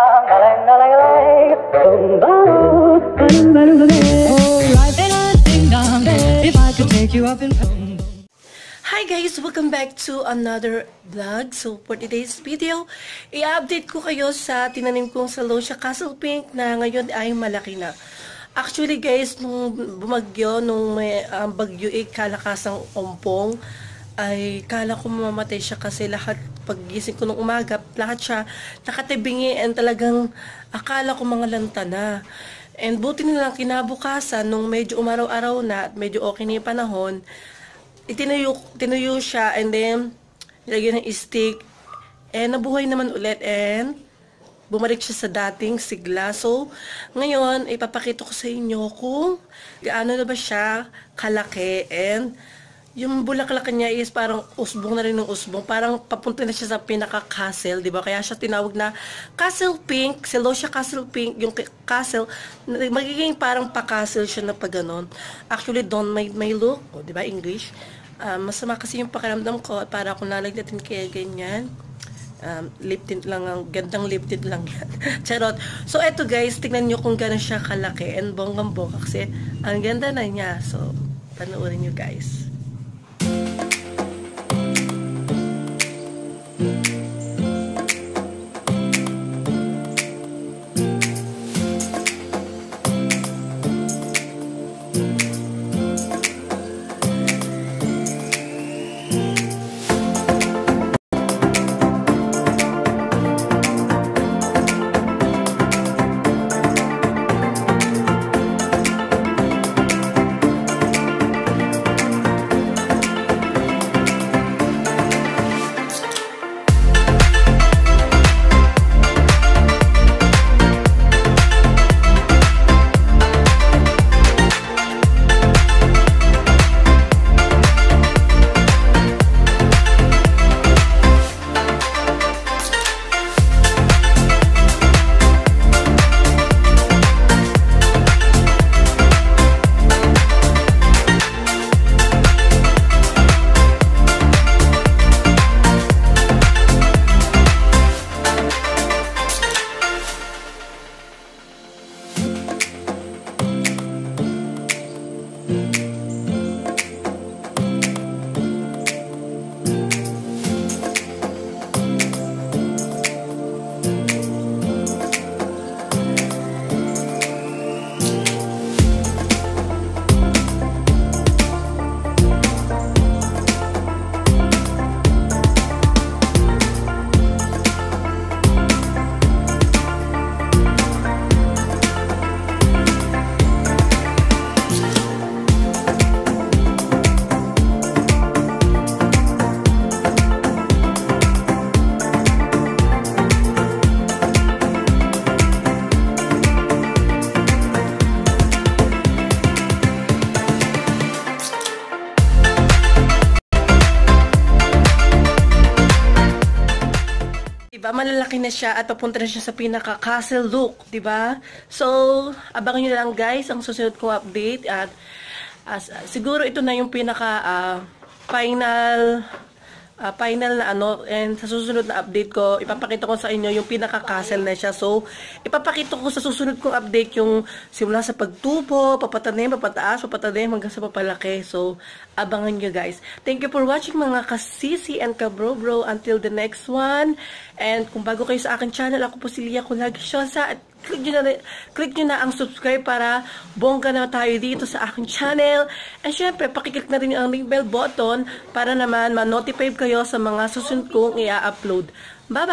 Hi guys! Welcome back to another vlog. So for today's video, i-update ko kayo sa tinanim kong Celosia Castle Pink na ngayon ay malaki na. Actually guys, nung bumagyo, nung may bagyo kalakasang Ompong, ay kala ko mamamatay siya kasi lahat paggising ko nung umaga, lahat siya nakatibingi and talagang akala ko mga lanta na. And buti nilang kinabukasan nung medyo umaraw-araw na at medyo okay na yung panahon, tinuyo siya and then nilagyan ng stick and nabuhay naman ulit and bumalik siya sa dating sigla. So ngayon ipapakita ko sa inyo kung gaano na ba siya kalaki and yung bulaklak niya is parang usbong na rin ng usbong. Parang papunta na siya sa pinaka-castle, diba? Kaya siya tinawag na Castle Pink, Celosia Castle Pink, yung castle, magiging parang pa-castle siya na pag ganon. Actually, don't mind my look, o, diba, English? Masama kasi yung pakiramdam ko, para kung nalagdatin kaya ganyan. Lip tint lang, gandang lip tint lang yan. Charot. So, eto guys, tignan nyo kung gano'n siya kalaki and bonggang-bongga kasi ang ganda na niya. So, panoorin nyo guys. Malalaki na siya at papunta na siya sa pinaka-castle look, diba? So, abangan nyo lang guys ang susunod ko update at siguro ito na yung pinaka-final na ano, and sa susunod na update ko, ipapakita ko sa inyo yung pinaka-castle na siya. So, ipapakita ko sa susunod kong update yung simula sa pagtubo, papatanim, papataas, papatanim, hanggang sa papalaki. So, abangan nyo guys. Thank you for watching mga kasisi and kabrobro. Until the next one. And kung bago kayo sa akin channel, ako po si Lia Collarga Siosa. At click nyo na ang subscribe para bongga na tayo dito sa aking channel. And syempre, pakiclick na rin ang ring bell button para naman ma-notify kayo sa mga susunod kong i-upload. Bye-bye!